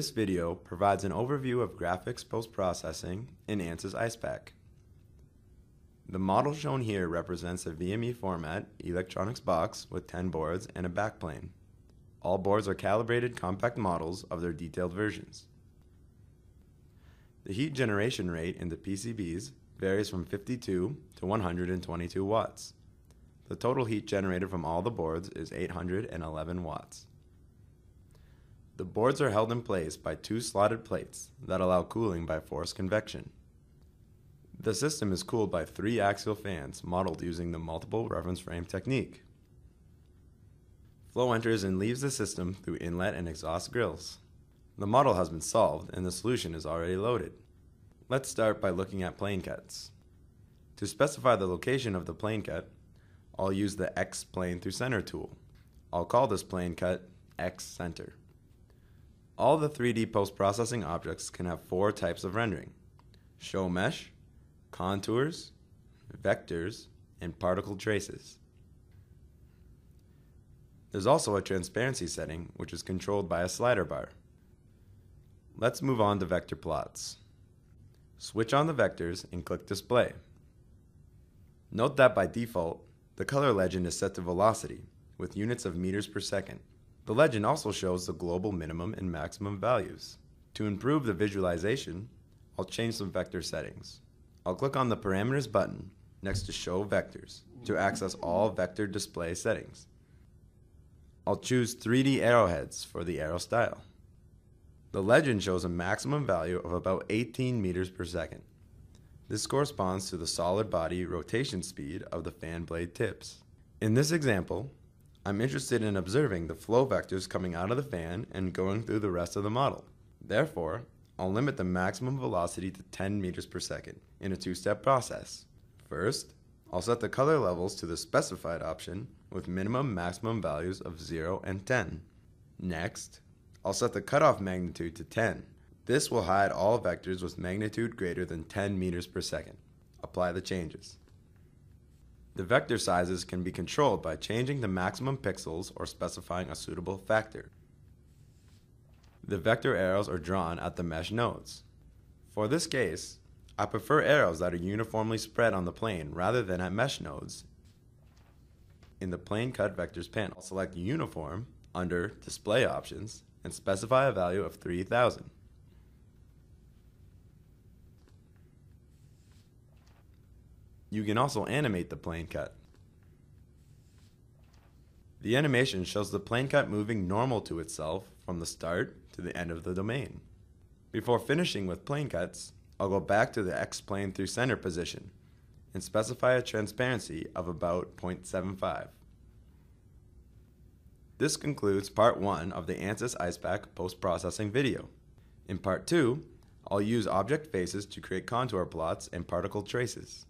This video provides an overview of graphics post-processing in ANSYS Icepak. The model shown here represents a VME format electronics box with 10 boards and a backplane. All boards are calibrated compact models of their detailed versions. The heat generation rate in the PCBs varies from 52 to 122 watts. The total heat generated from all the boards is 811 watts. The boards are held in place by two slotted plates that allow cooling by forced convection. The system is cooled by three axial fans modeled using the multiple reference frame technique. Flow enters and leaves the system through inlet and exhaust grills. The model has been solved and the solution is already loaded. Let's start by looking at plane cuts. To specify the location of the plane cut, I'll use the X plane through center tool. I'll call this plane cut X center. All the 3D post-processing objects can have four types of rendering: show mesh, contours, vectors, and particle traces. There's also a transparency setting, which is controlled by a slider bar. Let's move on to vector plots. Switch on the vectors and click display. Note that by default, the color legend is set to velocity with units of meters per second. The legend also shows the global minimum and maximum values. To improve the visualization, I'll change some vector settings. I'll click on the parameters button next to show vectors to access all vector display settings. I'll choose 3D arrowheads for the arrow style. The legend shows a maximum value of about 18 meters per second. This corresponds to the solid body rotation speed of the fan blade tips. In this example, I'm interested in observing the flow vectors coming out of the fan and going through the rest of the model. Therefore, I'll limit the maximum velocity to 10 meters per second in a two-step process. First, I'll set the color levels to the specified option with minimum maximum values of 0 and 10. Next, I'll set the cutoff magnitude to 10. This will hide all vectors with magnitude greater than 10 meters per second. Apply the changes. The vector sizes can be controlled by changing the maximum pixels or specifying a suitable factor. The vector arrows are drawn at the mesh nodes. For this case, I prefer arrows that are uniformly spread on the plane rather than at mesh nodes. In the Plane Cut Vectors panel, I'll select Uniform under Display Options and specify a value of 3000. You can also animate the plane cut. The animation shows the plane cut moving normal to itself from the start to the end of the domain. Before finishing with plane cuts, I'll go back to the X plane through center position and specify a transparency of about 0.75. This concludes part 1 of the ANSYS Icepak post-processing video. In part 2, I'll use object faces to create contour plots and particle traces.